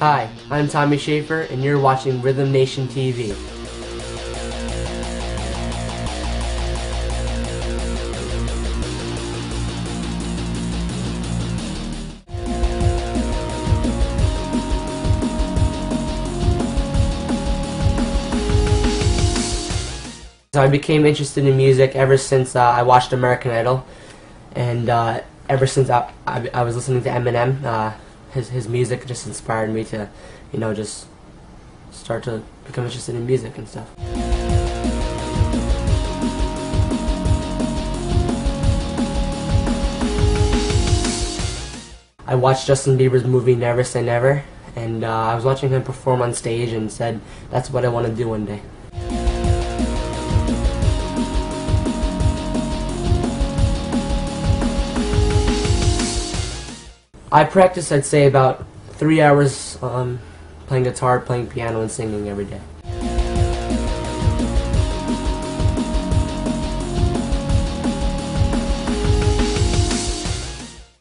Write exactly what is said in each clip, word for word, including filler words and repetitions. Hi, I'm Tommy Schaefer, and you're watching Rhythm Nation T V. So I became interested in music ever since uh, I watched American Idol, and uh, ever since I, I, I was listening to Eminem. Uh, His, his music just inspired me to, you know, just start to become interested in music and stuff. I watched Justin Bieber's movie Never Say Never, and uh, I was watching him perform on stage and said, that's what I want to do one day. I practice, I'd say, about three hours um, playing guitar, playing piano, and singing every day.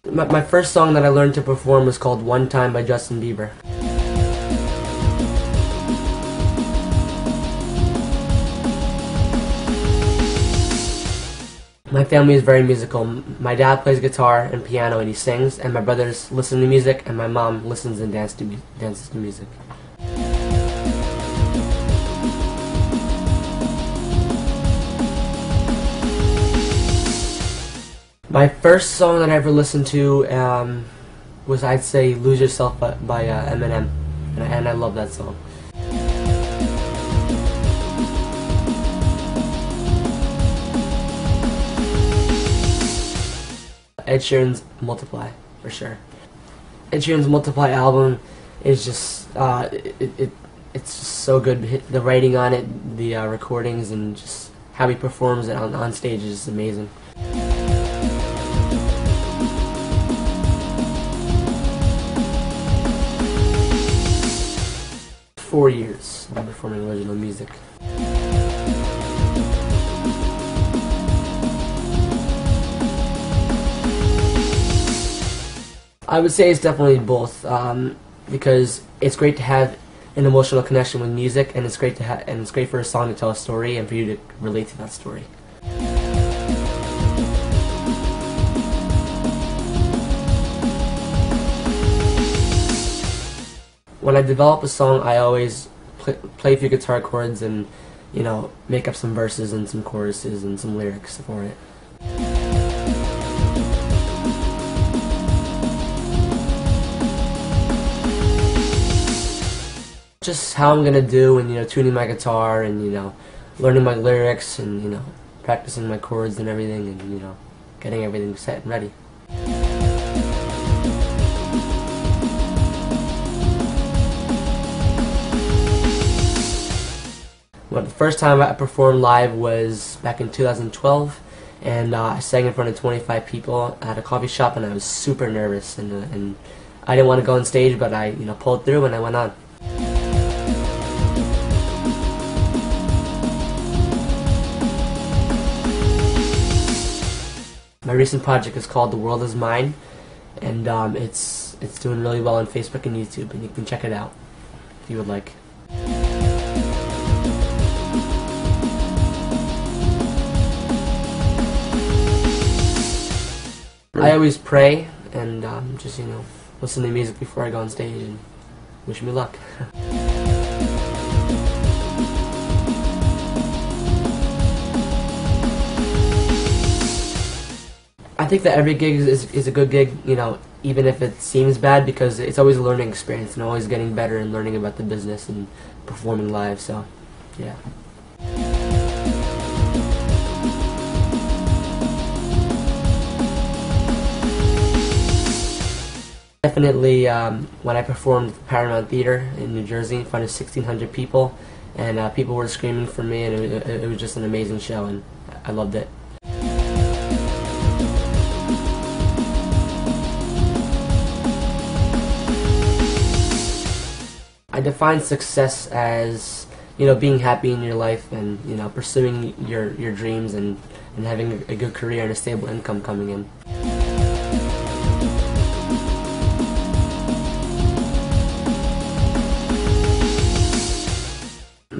My, my first song that I learned to perform was called One Time by Justin Bieber. My family is very musical. My dad plays guitar and piano and he sings, and my brothers listen to music, and my mom listens and dance to dances to music. My first song that I ever listened to um, was, I'd say, Lose Yourself by, by uh, Eminem, and I, and I love that song. Ed Sheeran's Multiply, for sure. Ed Sheeran's Multiply album is just, uh, it, it, it's just so good. The writing on it, the uh, recordings, and just how he performs it on, on stage is amazing. Four years of performing original music. I would say it's definitely both, um, because it's great to have an emotional connection with music, and it's great to ha and it's great for a song to tell a story and for you to relate to that story. When I develop a song, I always pl play a few guitar chords and, you know, make up some verses and some choruses and some lyrics for it. Just how I'm gonna do, and you know, tuning my guitar, and you know, learning my lyrics, and you know, practicing my chords and everything, and you know, getting everything set and ready. Well, the first time I performed live was back in two thousand twelve, and uh, I sang in front of twenty-five people at a coffee shop, and I was super nervous, and uh, and I didn't want to go on stage, but I you know pulled through, and I went on. My recent project is called The World Is Mine, and um, it's it's doing really well on Facebook and YouTube, and you can check it out if you would like. I always pray and um, just you know listen to music before I go on stage, and wish me luck. I think that every gig is, is a good gig, you know, even if it seems bad, because it's always a learning experience and always getting better and learning about the business and performing live, so, yeah. Definitely, um, when I performed at the Paramount Theater in New Jersey in front of sixteen hundred people, and uh, people were screaming for me, and it, it, it was just an amazing show, and I loved it. I define success as, you know, being happy in your life, and you know, pursuing your your dreams, and and having a good career and a stable income coming in.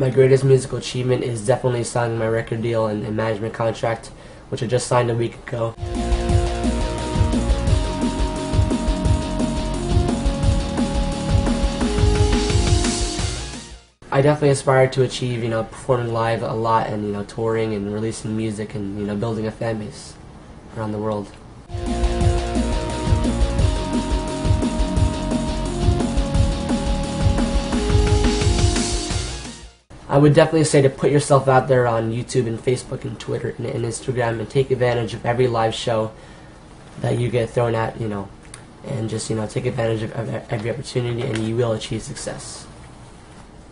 My greatest musical achievement is definitely signing my record deal and, and management contract, which I just signed a week ago. I definitely aspire to achieve, you know, performing live a lot and, you know, touring and releasing music and, you know, building a fan base around the world. I would definitely say to put yourself out there on YouTube and Facebook and Twitter and, and Instagram and take advantage of every live show that you get thrown at, you know, and just, you know, take advantage of every opportunity and you will achieve success.